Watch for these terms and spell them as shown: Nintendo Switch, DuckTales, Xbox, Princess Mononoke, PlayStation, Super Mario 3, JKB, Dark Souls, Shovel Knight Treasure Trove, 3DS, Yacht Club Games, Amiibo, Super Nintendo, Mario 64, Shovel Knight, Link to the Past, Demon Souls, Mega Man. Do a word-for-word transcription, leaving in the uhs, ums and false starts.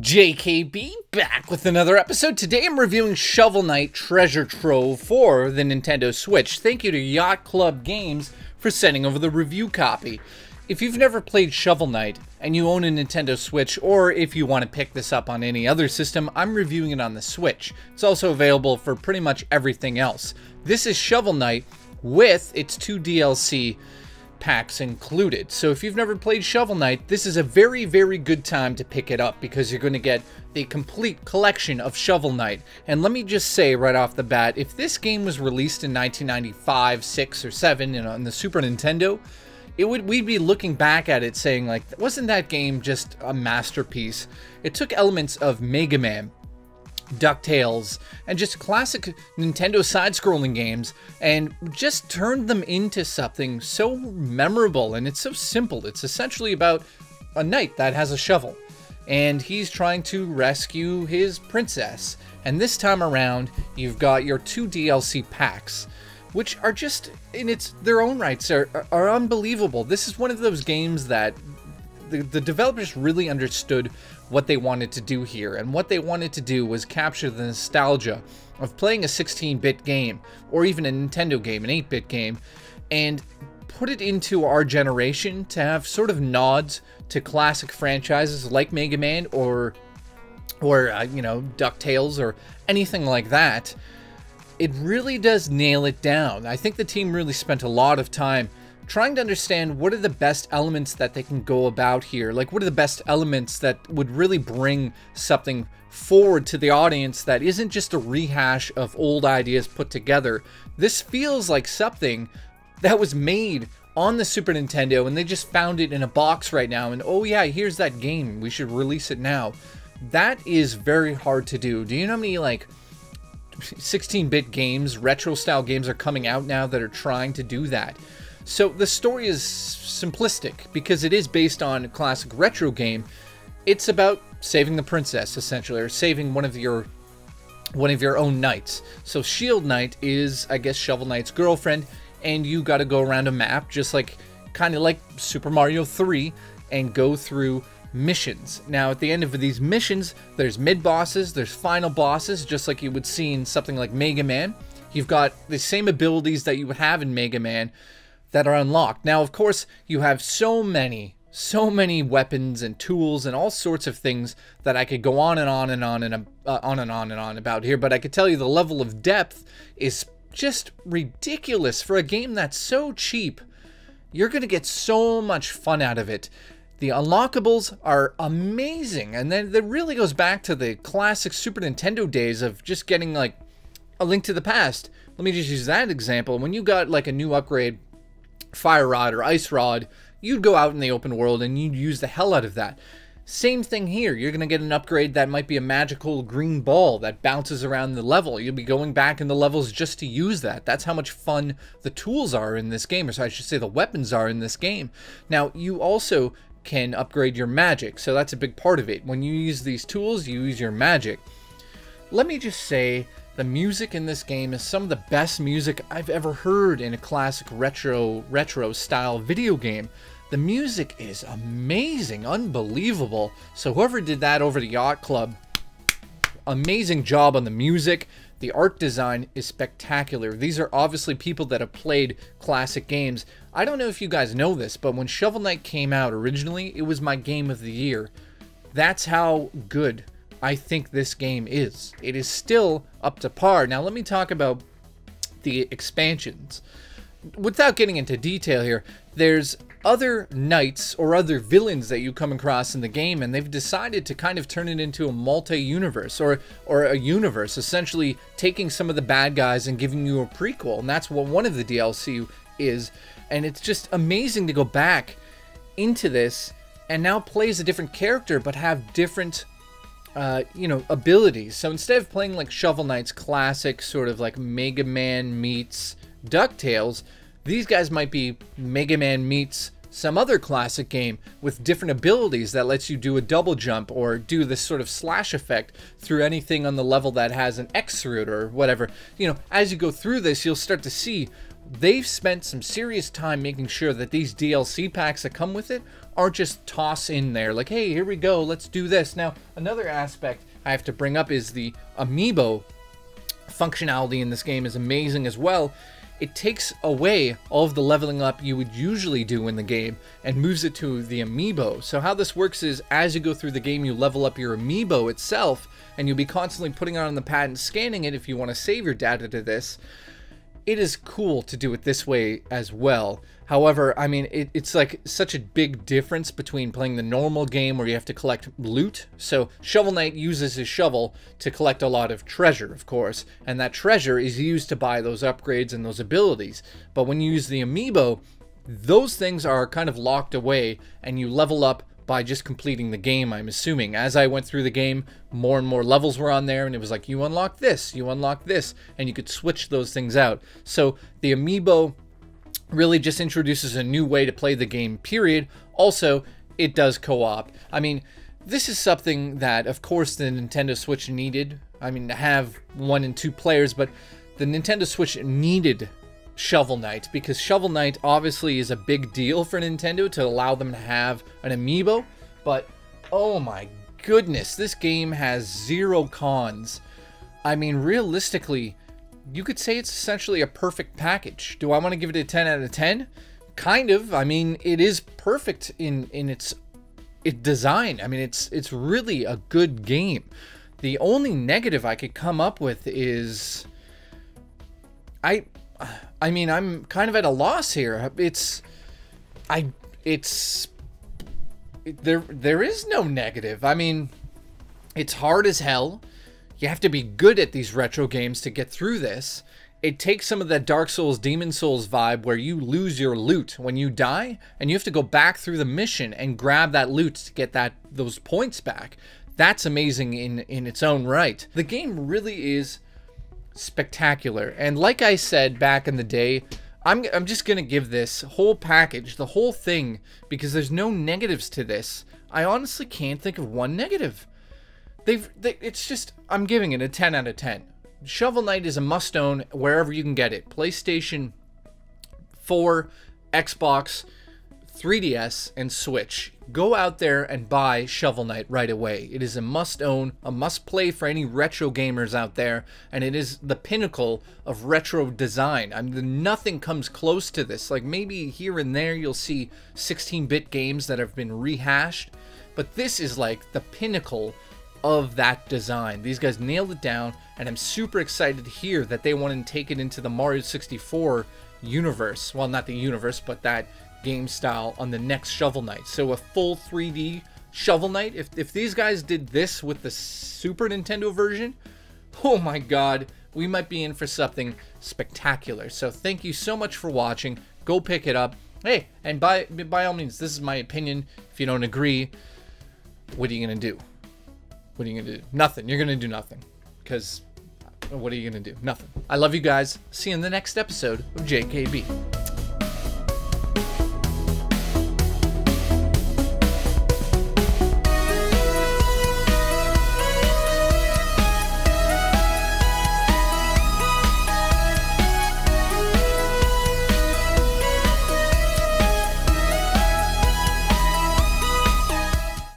J K B back with another episode. Today I'm reviewing Shovel Knight Treasure Trove for the Nintendo Switch. Thank you to Yacht Club Games for sending over the review copy. If you've never played Shovel Knight and you own a Nintendo Switch, or if you want to pick this up on any other system, I'm reviewing it on the Switch. It's also available for pretty much everything else. This is Shovel Knight with its two D L C packs included. So if you've never played Shovel Knight, this is a very, very good time to pick it up because you're going to get the complete collection of Shovel Knight. And let me just say right off the bat, if this game was released in nineteen ninety-five, six, or seven, you know, on the Super Nintendo, it would we'd be looking back at it saying, like, wasn't that game just a masterpiece? It took elements of Mega Man, DuckTales, and just classic Nintendo side-scrolling games and just turned them into something so memorable, and it's so simple. It's essentially about a knight that has a shovel and he's trying to rescue his princess. And this time around you've got your two D L C packs, which are just in its their own rights are, are unbelievable. This is one of those games that The, the developers really understood what they wanted to do here, and what they wanted to do was capture the nostalgia of playing a sixteen bit game, or even a Nintendo game, an eight bit game, and put it into our generation to have sort of nods to classic franchises like Mega Man or, or uh, you know, DuckTales or anything like that. It really does nail it down. I think the team really spent a lot of time trying to understand what are the best elements that they can go about here. Like, what are the best elements that would really bring something forward to the audience that isn't just a rehash of old ideas put together? This feels like something that was made on the Super Nintendo and they just found it in a box right now, and oh yeah, here's that game, we should release it now. That is very hard to do. Do you know how many, like, sixteen bit games, retro style games are coming out now that are trying to do that? So the story is simplistic because it is based on a classic retro game. It's about saving the princess, essentially, or saving one of your one of your own knights. So S H I E L D Knight is, I guess, Shovel Knight's girlfriend, and you got to go around a map, just like kind of like Super Mario three, and go through missions. Now, at the end of these missions, there's mid-bosses, there's final bosses, just like you would see in something like Mega Man. You've got the same abilities that you would have in Mega Man that are unlocked. Now, of course, you have so many, so many weapons and tools and all sorts of things that I could go on and on and on and uh, on and on and on about here, but I could tell you the level of depth is just ridiculous for a game that's so cheap. You're going to get so much fun out of it. The unlockables are amazing, and then that really goes back to the classic Super Nintendo days of just getting, like, a Link to the Past. Let me just use that example. When you got, like, a new upgrade, fire rod or ice rod, you'd go out in the open world and you'd use the hell out of that. Same thing here. You're going to get an upgrade that might be a magical green ball that bounces around the level. You'll be going back in the levels just to use that. That's how much fun the tools are in this game, or so I should say the weapons are in this game. Now, you also can upgrade your magic, so that's a big part of it. When you use these tools, you use your magic. Let me just say, the music in this game is some of the best music I've ever heard in a classic retro retro style video game. The music is amazing, unbelievable. So whoever did that over to Yacht Club, amazing job on the music. The art design is spectacular. These are obviously people that have played classic games. I don't know if you guys know this, but when Shovel Knight came out originally, it was my game of the year. That's how good I think this game is. It is still up to par. Now, let me talk about the expansions. Without getting into detail here, there's other knights or other villains that you come across in the game, and they've decided to kind of turn it into a multi-universe or or a universe, essentially taking some of the bad guys and giving you a prequel, and that's what one of the D L C is. And it's just amazing to go back into this and now play as a different character but have different Uh, you know, abilities. So instead of playing like Shovel Knight's classic sort of like Mega Man meets DuckTales, these guys might be Mega Man meets some other classic game with different abilities that lets you do a double jump or do this sort of slash effect through anything on the level that has an X root or whatever. You know, as you go through this, you'll start to see they've spent some serious time making sure that these D L C packs that come with it are just toss in there. Like, hey, here we go, let's do this. Now, another aspect I have to bring up is the Amiibo functionality in this game is amazing as well. It takes away all of the leveling up you would usually do in the game and moves it to the Amiibo. So how this works is, as you go through the game, you level up your Amiibo itself, and you'll be constantly putting on the pad and scanning it if you want to save your data to this. It is cool to do it this way as well. However, I mean, it, it's like such a big difference between playing the normal game where you have to collect loot. So Shovel Knight uses his shovel to collect a lot of treasure, of course, and that treasure is used to buy those upgrades and those abilities. But when you use the Amiibo, those things are kind of locked away, and you level up by just completing the game, I'm assuming. As I went through the game, more and more levels were on there, and it was like, you unlock this, you unlock this, and you could switch those things out. So the Amiibo really just introduces a new way to play the game, period. Also, it does co-op. I mean, this is something that, of course, the Nintendo Switch needed. I mean, to have one and two players, but the Nintendo Switch needed Shovel Knight, because Shovel Knight obviously is a big deal for Nintendo to allow them to have an Amiibo. But oh my goodness, this game has zero cons. I mean, realistically, you could say it's essentially a perfect package. Do I want to give it a ten out of ten? Kind of. I mean, it is perfect in in its it design. I mean, it's it's really a good game. The only negative I could come up with is I I mean, I'm kind of at a loss here. It's, I, it's, there, there is no negative. I mean, it's hard as hell. You have to be good at these retro games to get through this. It takes some of that Dark Souls, Demon Souls vibe where you lose your loot when you die, and you have to go back through the mission and grab that loot to get that, those points back. That's amazing in, in its own right. The game really is spectacular, and like I said back in the day, I'm, I'm just gonna give this whole package, the whole thing, because there's no negatives to this. I honestly can't think of one negative. They've they, it's just, I'm giving it a ten out of ten. Shovel Knight is a must own wherever you can get it. PlayStation four, Xbox, three D S, and Switch. Go out there and buy Shovel Knight right away. It is a must-own, a must-play for any retro gamers out there, and it is the pinnacle of retro design. I mean, nothing comes close to this. Like, maybe here and there you'll see sixteen bit games that have been rehashed, but this is like the pinnacle of that design. These guys nailed it down, and I'm super excited to hear that they want to take it into the Mario sixty-four universe. Well, not the universe, but that game style on the next Shovel Knight. So a full three D Shovel Knight. If, if these guys did this with the Super Nintendo version, oh my god, we might be in for something spectacular. So thank you so much for watching. Go pick it up. Hey, and by, by all means, this is my opinion. If you don't agree, what are you going to do? What are you going to do? Nothing. You're going to do nothing. Because what are you going to do? Nothing. I love you guys. See you in the next episode of J K B.